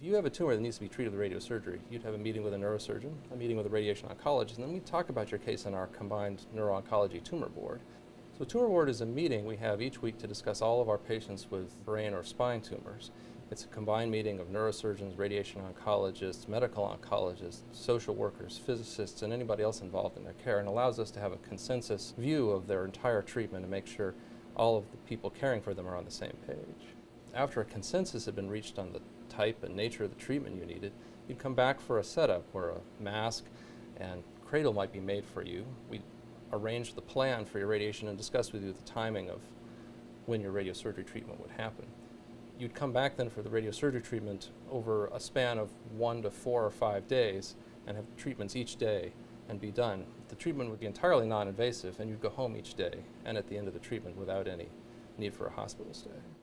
If you have a tumor that needs to be treated with radiosurgery, you'd have a meeting with a neurosurgeon, a meeting with a radiation oncologist, and then we talk about your case on our combined neuro-oncology tumor board. So tumor board is a meeting we have each week to discuss all of our patients with brain or spine tumors. It's a combined meeting of neurosurgeons, radiation oncologists, medical oncologists, social workers, physicists, and anybody else involved in their care, and allows us to have a consensus view of their entire treatment and make sure all of the people caring for them are on the same page. After a consensus had been reached on the type and nature of the treatment you needed, you'd come back for a setup where a mask and cradle might be made for you. We'd arrange the plan for your radiation and discuss with you the timing of when your radiosurgery treatment would happen. You'd come back then for the radiosurgery treatment over a span of 1 to 4 or 5 days and have treatments each day and be done. The treatment would be entirely non-invasive and you'd go home each day and at the end of the treatment without any need for a hospital stay.